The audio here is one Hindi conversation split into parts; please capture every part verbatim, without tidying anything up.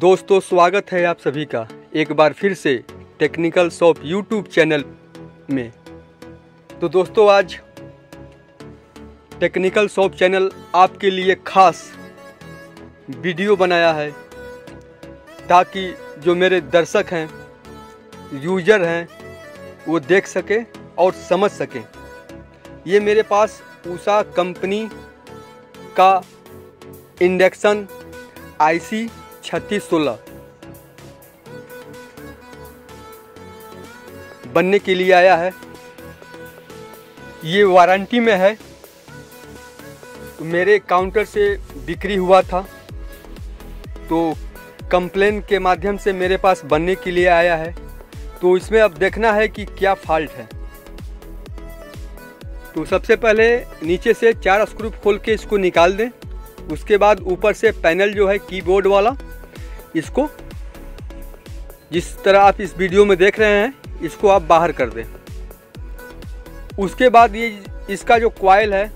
दोस्तों स्वागत है आप सभी का एक बार फिर से टेक्निकल शॉप यूट्यूब चैनल में। तो दोस्तों आज टेक्निकल शॉप चैनल आपके लिए खास वीडियो बनाया है ताकि जो मेरे दर्शक हैं यूज़र हैं वो देख सके और समझ सकें। ये मेरे पास उषा कंपनी का इंडक्शन आईसी छत्तीस सौ सोलह बनने के लिए आया है। ये वारंटी में है, मेरे काउंटर से बिक्री हुआ था तो कंप्लेन के माध्यम से मेरे पास बनने के लिए आया है। तो इसमें अब देखना है कि क्या फॉल्ट है। तो सबसे पहले नीचे से चार स्क्रू खोल के इसको निकाल दें। उसके बाद ऊपर से पैनल जो है कीबोर्ड वाला, इसको जिस तरह आप इस वीडियो में देख रहे हैं इसको आप बाहर कर दें। उसके बाद ये इसका जो कॉइल है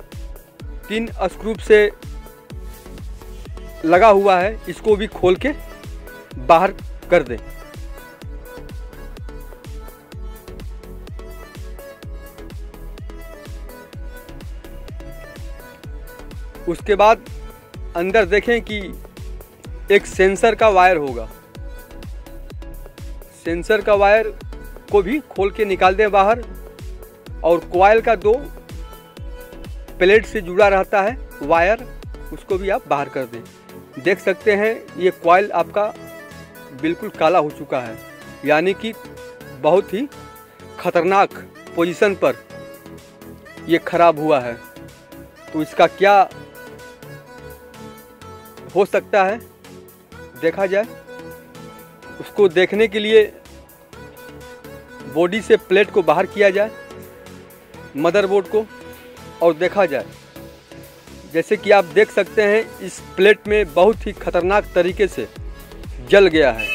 तीन स्क्रू से लगा हुआ है, इसको भी खोल के बाहर कर दें। उसके बाद अंदर देखें कि एक सेंसर का वायर होगा, सेंसर का वायर को भी खोल के निकाल दें बाहर। और कॉइल का दो प्लेट से जुड़ा रहता है वायर, उसको भी आप बाहर कर दें। देख सकते हैं ये कॉइल आपका बिल्कुल काला हो चुका है, यानी कि बहुत ही खतरनाक पोजीशन पर ये ख़राब हुआ है। तो इसका क्या हो सकता है देखा जाए। उसको देखने के लिए बॉडी से प्लेट को बाहर किया जाए, मदरबोर्ड को, और देखा जाए। जैसे कि आप देख सकते हैं इस प्लेट में बहुत ही खतरनाक तरीके से जल गया है।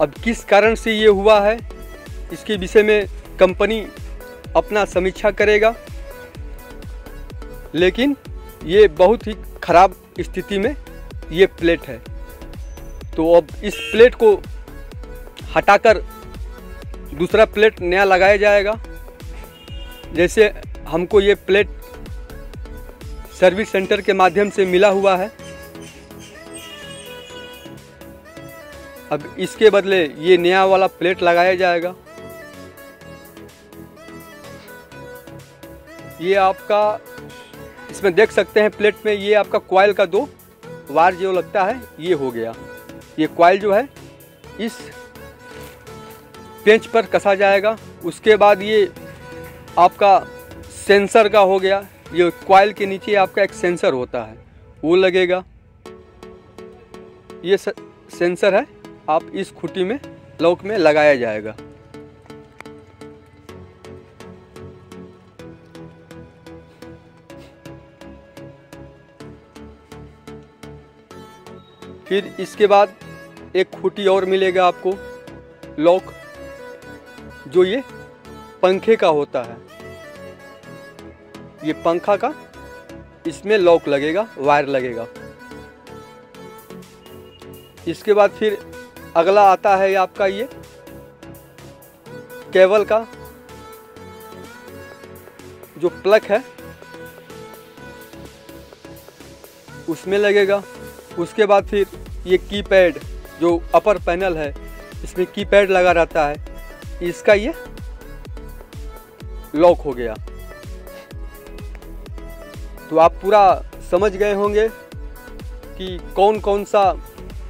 अब किस कारण से ये हुआ है इसके विषय में कंपनी अपना समीक्षा करेगा, लेकिन ये बहुत ही ख़राब स्थिति में ये प्लेट है। तो अब इस प्लेट को हटाकर दूसरा प्लेट नया लगाया जाएगा। जैसे हमको ये प्लेट सर्विस सेंटर के माध्यम से मिला हुआ है। अब इसके बदले ये नया वाला प्लेट लगाया जाएगा। ये आपका इसमें देख सकते हैं प्लेट में ये आपका कॉइल का दो वायर जो लगता है ये हो गया। ये कॉइल जो है इस पेंच पर कसा जाएगा। उसके बाद ये आपका सेंसर का हो गया, ये कॉइल के नीचे आपका एक सेंसर होता है वो लगेगा। ये सेंसर है आप इस खुटी में लॉक में लगाया जाएगा। फिर इसके बाद एक खूंटी और मिलेगा आपको लॉक, जो ये पंखे का होता है। ये पंखा का इसमें लॉक लगेगा, वायर लगेगा। इसके बाद फिर अगला आता है आपका ये केबल का जो प्लग है उसमें लगेगा। उसके बाद फिर ये कीपैड जो अपर पैनल है इसमें कीपैड लगा रहता है, इसका ये लॉक हो गया। तो आप पूरा समझ गए होंगे कि कौन कौन सा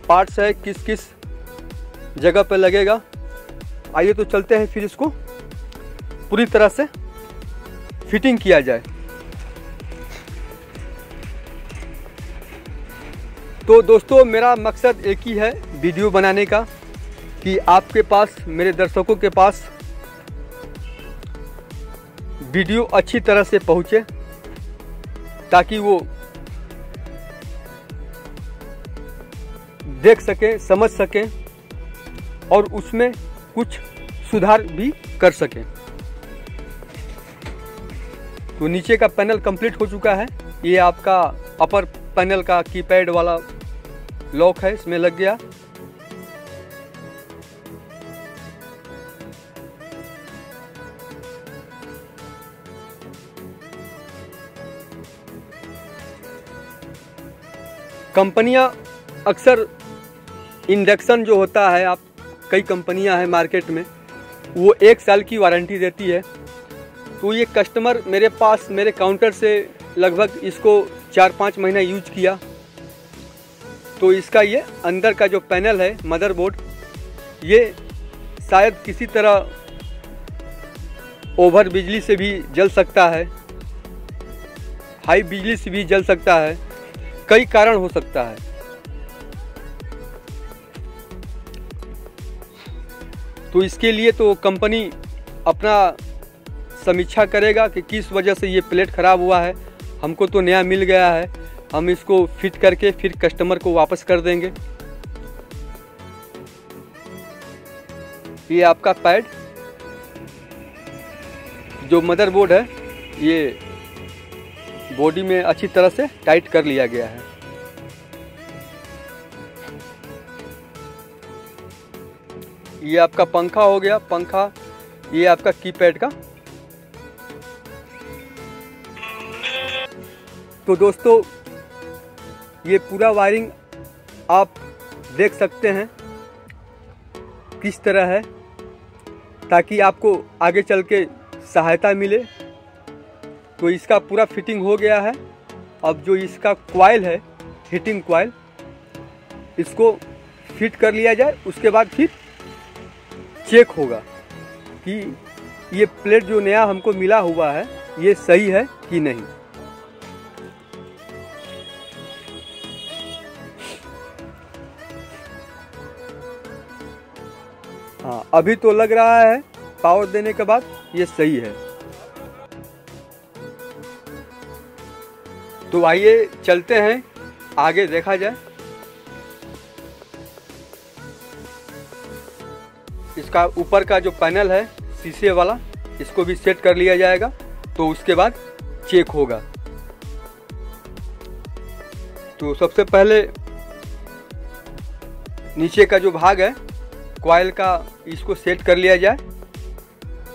पार्ट्स है, किस किस जगह पे लगेगा। आइए तो चलते हैं फिर इसको पूरी तरह से फिटिंग किया जाए। तो दोस्तों मेरा मकसद एक ही है वीडियो बनाने का कि आपके पास, मेरे दर्शकों के पास वीडियो अच्छी तरह से पहुंचे ताकि वो देख सकें, समझ सकें और उसमें कुछ सुधार भी कर सकें। तो नीचे का पैनल कंप्लीट हो चुका है। ये आपका अपर पैनल का कीपैड वाला लॉक है, इसमें लग गया। कंपनियां अक्सर इंडक्शन जो होता है, आप कई कंपनियां हैं मार्केट में, वो एक साल की वारंटी देती है। तो ये कस्टमर मेरे पास मेरे काउंटर से लगभग इसको चार पाँच महीना यूज किया। तो इसका ये अंदर का जो पैनल है मदरबोर्ड, ये शायद किसी तरह ओवर बिजली से भी जल सकता है, हाई बिजली से भी जल सकता है, कई कारण हो सकता है। तो इसके लिए तो कंपनी अपना समीक्षा करेगा कि किस वजह से ये प्लेट ख़राब हुआ है। हमको तो नया मिल गया है, हम इसको फिट करके फिर कस्टमर को वापस कर देंगे। ये आपका पैड जो मदरबोर्ड है, ये बॉडी में अच्छी तरह से टाइट कर लिया गया है। ये आपका पंखा हो गया, पंखा ये आपका कीपैड का। तो दोस्तों, ये पूरा वायरिंग आप देख सकते हैं किस तरह है, ताकि आपको आगे चल के सहायता मिले। तो इसका पूरा फिटिंग हो गया है। अब जो इसका कॉइल है, हीटिंग कॉइल, इसको फिट कर लिया जाए। उसके बाद फिर चेक होगा कि ये प्लेट जो नया हमको मिला हुआ है, ये सही है कि नहीं। हाँ, अभी तो लग रहा है पावर देने के बाद ये सही है। तो आइए चलते हैं, आगे देखा जाए। इसका ऊपर का जो पैनल है शीशे वाला, इसको भी सेट कर लिया जाएगा। तो उसके बाद चेक होगा। तो सबसे पहले नीचे का जो भाग है कॉइल का, इसको सेट कर लिया जाए।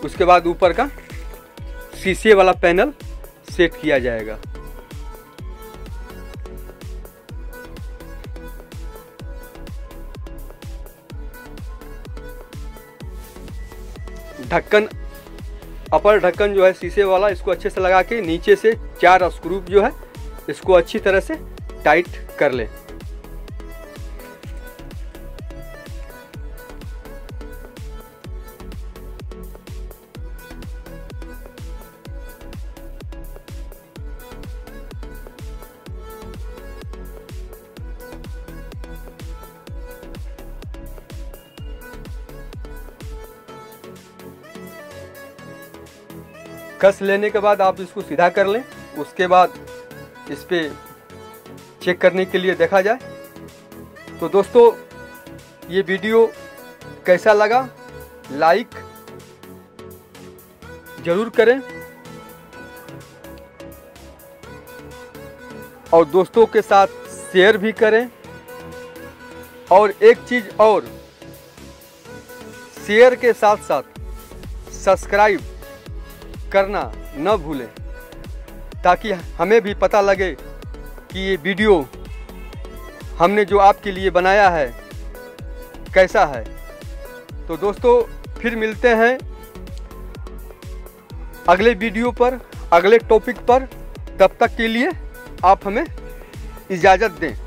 उसके बाद ऊपर का शीशे वाला पैनल सेट किया जाएगा। ढक्कन, अपर ढक्कन जो है शीशे वाला, इसको अच्छे से लगा के नीचे से चार स्क्रू जो है इसको अच्छी तरह से टाइट कर ले। कस लेने के बाद आप इसको सीधा कर लें। उसके बाद इस पर चेक करने के लिए देखा जाए। तो दोस्तों, ये वीडियो कैसा लगा, लाइक ज़रूर करें और दोस्तों के साथ शेयर भी करें। और एक चीज़ और, शेयर के साथ साथ सब्सक्राइब करना न भूलें, ताकि हमें भी पता लगे कि ये वीडियो हमने जो आपके लिए बनाया है कैसा है। तो दोस्तों, फिर मिलते हैं अगले वीडियो पर, अगले टॉपिक पर। तब तक के लिए आप हमें इजाज़त दें।